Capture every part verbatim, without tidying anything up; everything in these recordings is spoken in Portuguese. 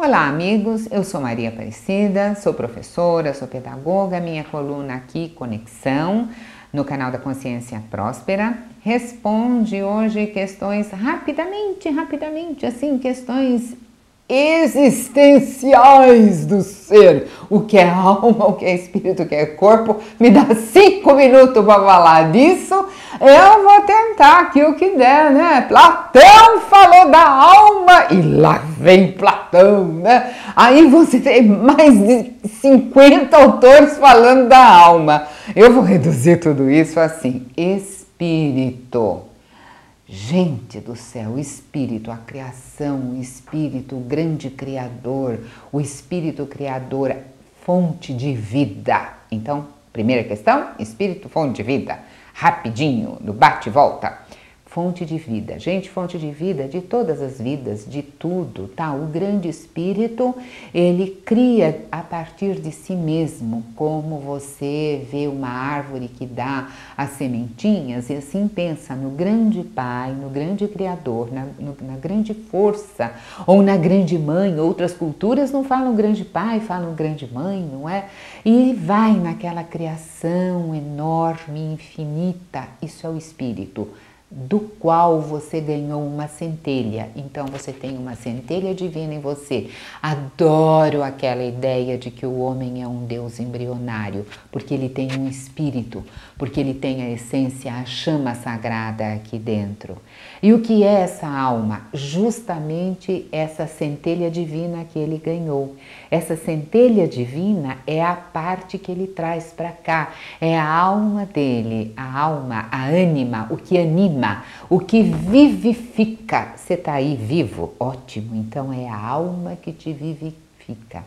Olá amigos, eu sou Maria Aparecida, sou professora, sou pedagoga, minha coluna aqui, Conexão, no canal da Consciência Próspera, responde hoje questões rapidamente, rapidamente, assim, questões existenciais do ser, o que é alma, o que é espírito, o que é corpo, me dá cinco minutos para falar disso, eu vou tentar aqui o que der, né? Platão falou da alma e lá vem Platão, né? Aí você tem mais de cinquenta autores falando da alma. Eu vou reduzir tudo isso assim, espírito. Gente do céu, o espírito, a criação, o espírito, o grande criador, o espírito criador, fonte de vida. Então, primeira questão, espírito, fonte de vida. Rapidinho, no bate e volta. Fonte de vida. Gente, fonte de vida de todas as vidas, de tudo, tá? O grande espírito, ele cria a partir de si mesmo, como você vê uma árvore que dá as sementinhas e assim pensa no grande pai, no grande criador, na, no, na grande força ou na grande mãe. Outras culturas não falam grande pai, falam grande mãe, não é? E vai naquela criação enorme, infinita. Isso é o espírito, do qual você ganhou uma centelha. Então você tem uma centelha divina em você. Adoro aquela ideia de que o homem é um deus embrionário, porque ele tem um espírito, porque ele tem a essência, a chama sagrada aqui dentro. E o que é essa alma? Justamente essa centelha divina que ele ganhou. Essa centelha divina é a parte que ele traz para cá, é a alma dele, a alma, a ânima, o que anima, o que vivifica. Você está aí vivo? Ótimo, então é a alma que te vivifica.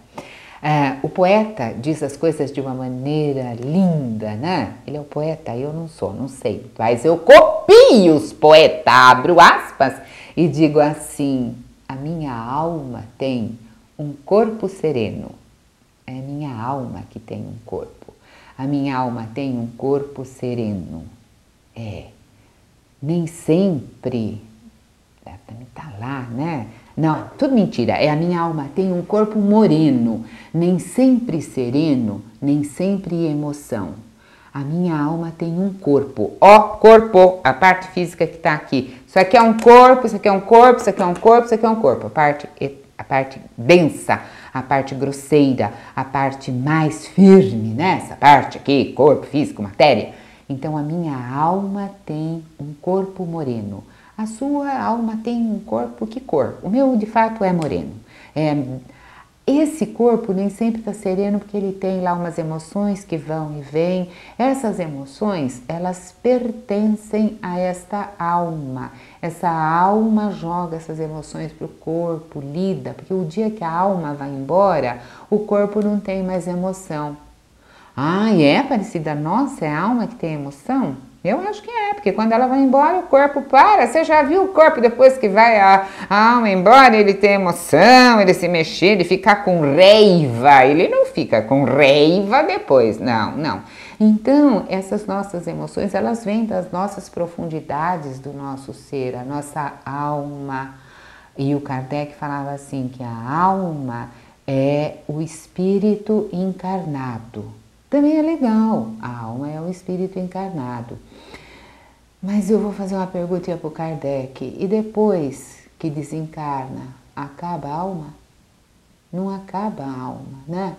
É, o poeta diz as coisas de uma maneira linda, né? Ele é um poeta, eu não sou, não sei, mas eu copio os poetas, abro aspas e digo assim, a minha alma tem um corpo sereno, é a minha alma que tem um corpo, a minha alma tem um corpo sereno, é... Nem sempre, tá lá, né? Não, tudo mentira, é a minha alma, tem um corpo moreno, nem sempre sereno, nem sempre emoção. A minha alma tem um corpo, ó corpo, a parte física que tá aqui. Isso aqui é um corpo, isso aqui é um corpo, isso aqui é um corpo, isso aqui é um corpo. A parte, a parte densa, a parte grosseira, a parte mais firme, né? Essa parte aqui, corpo, físico, matéria. Então, a minha alma tem um corpo moreno. A sua alma tem um corpo, que cor? O meu, de fato, é moreno. É, esse corpo nem sempre está sereno porque ele tem lá umas emoções que vão e vêm. Essas emoções, elas pertencem a esta alma. Essa alma joga essas emoções para o corpo, lida, porque o dia que a alma vai embora, o corpo não tem mais emoção. Ah, e é parecida, nossa, é a alma que tem emoção? Eu acho que é, porque quando ela vai embora, o corpo para. Você já viu o corpo, depois que vai a, a alma embora, ele tem emoção, ele se mexe, ele fica com raiva. Ele não fica com raiva depois, não, não. Então, essas nossas emoções, elas vêm das nossas profundidades do nosso ser, a nossa alma. E o Kardec falava assim, que a alma é o espírito encarnado. Também é legal, a alma é o espírito encarnado. Mas eu vou fazer uma pergunta para o Kardec. E depois que desencarna, acaba a alma? Não acaba a alma, né?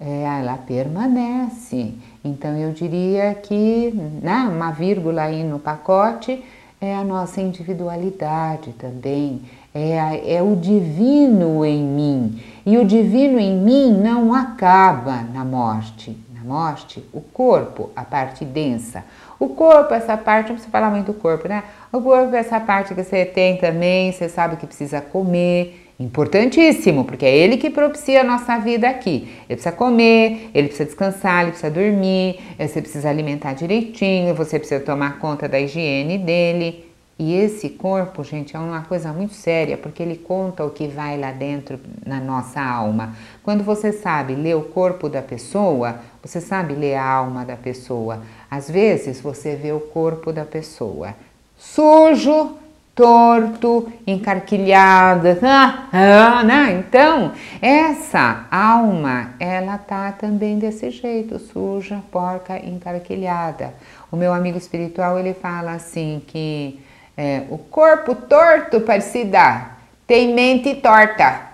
É, ela permanece. Então eu diria que, né, uma vírgula aí no pacote, é a nossa individualidade também. É, é o divino em mim, e o divino em mim não acaba na morte. Na morte, o corpo, a parte densa, o corpo, essa parte, não precisa falar muito do corpo, né? O corpo, essa parte que você tem também, você sabe que precisa comer, importantíssimo, porque é ele que propicia a nossa vida aqui. Ele precisa comer, ele precisa descansar, ele precisa dormir, você precisa alimentar direitinho, você precisa tomar conta da higiene dele. E esse corpo, gente, é uma coisa muito séria, porque ele conta o que vai lá dentro na nossa alma. Quando você sabe ler o corpo da pessoa, você sabe ler a alma da pessoa. Às vezes, você vê o corpo da pessoa sujo, torto, encarquilhado, ah, ah, né? Então, essa alma, ela tá também desse jeito, suja, porca, encarquilhada. O meu amigo espiritual, ele fala assim que é, o corpo torto, parecida, tem mente torta.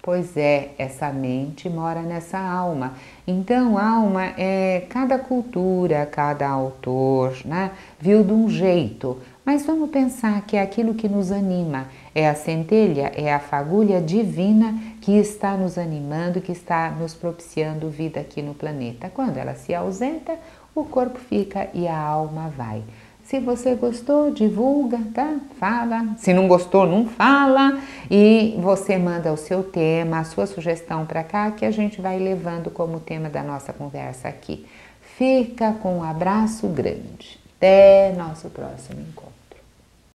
Pois é, essa mente mora nessa alma. Então, alma, é, cada cultura, cada autor, né, viu de um jeito. Mas vamos pensar que é aquilo que nos anima. É a centelha, é a fagulha divina que está nos animando, que está nos propiciando vida aqui no planeta. Quando ela se ausenta, o corpo fica e a alma vai. Se você gostou, divulga, tá? Fala. Se não gostou, não fala. E você manda o seu tema, a sua sugestão para cá, que a gente vai levando como tema da nossa conversa aqui. Fica com um abraço grande. Até nosso próximo encontro.